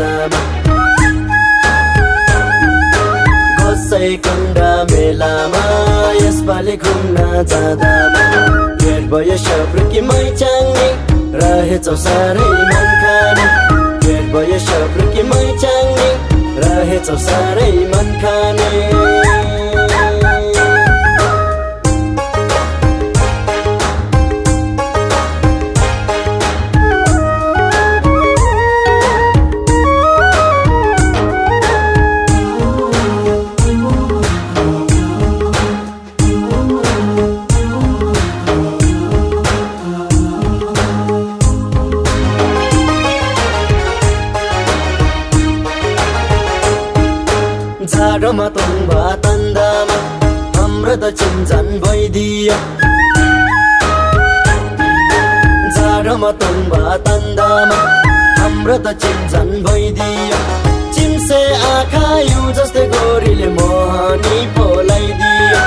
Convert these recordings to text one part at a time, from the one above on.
कुंडमा गोसाई कुण्डा मेलामा यसपालि घुम्न जाँदामा भेट भयो सब्रु कि मैचाङ्गी रहेछौ साह्रै मनखानी भेट भयो सब्रु कि मैचाङ्गी रहेछौ साह्रै मनखानी। झाडोमा तुम्बा तन्दामा हाम्रो त चिन्जान भइदियो झाडोमा तुम्बा तन्दामा हाम्रो त चिन्जान भइदियो चिम्से आँखा यु जस्तै गोरीले मोहनी पोलाइदियो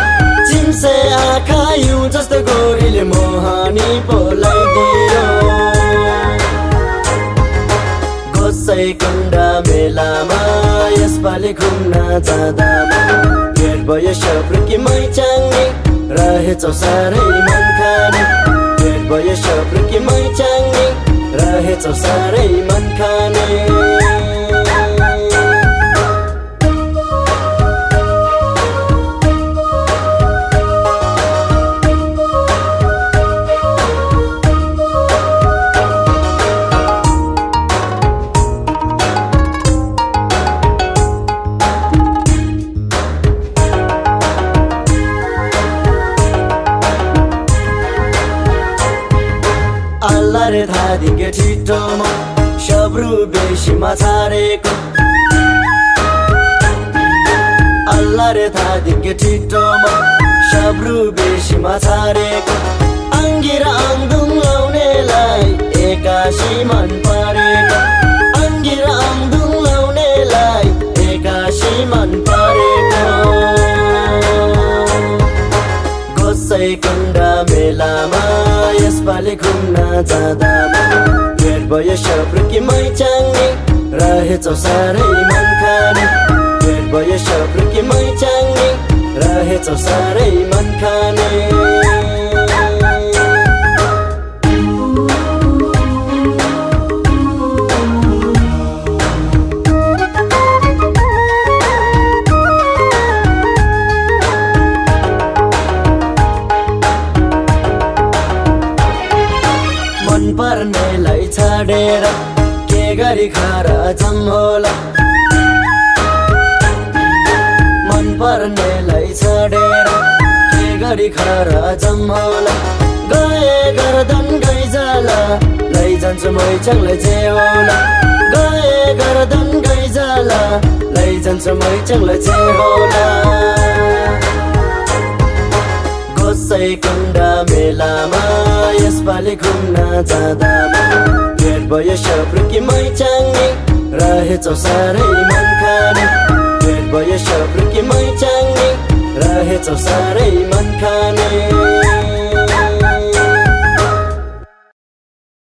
चिम्से आँखा यु जस्तै गोरीले मोहनी पोलाइदियो। गोसाई कुण्डा मेलामा यसपालि घुम्न जाँदामा भेट भयो सब्रु कि मैचाङ्गी रहेछौ साह्रै मनखानी भेट भयो सब्रु कि मैचाङ्गी रहेछौ साह्रै मनखानी। आल्लारे धादिङे छिटोमा सब्रु बेसीमा छारेको आल्लारे धादिङे छिटोमा सब्रु बेसीमा छारेको आङ्गिरा आङ्दुङ लाउनेलाई एकासी मन परेको आङ्गिरा आङ्दुङ लाउनेलाई एकासी मन परेको। गोसाई कुण्डा मेलामा यसपालि घुम्न जाँदामा भेट भयो सब्रु कि मैचाङ्गी रहेछौ साह्रै मनखानी भेट भयो सब्रु कि मैचाङ्गी रहेछौ साह्रै मनखानी। मन पर्नेलाई छाडेर के गरी घर जाम होला मन पर्नेलाई छाडेर के गरी घर जाम होला गए गर्दन गइजाला लैजान्छु मैचाङ्गीलाई छेउला गए गर्दन गइजाला लैजान्छु मैचाङ्गीलाई छेउला। गोसाई कुण्डा मेलामा यसपालि घुम्न जाँदामा भेट भयो सब्रु कि मैचाङ्गी रहेछौ साह्रै मनखानी भेट भयो सब्रु कि मैचाङ्गी रहेछौ साह्रै मनखानी।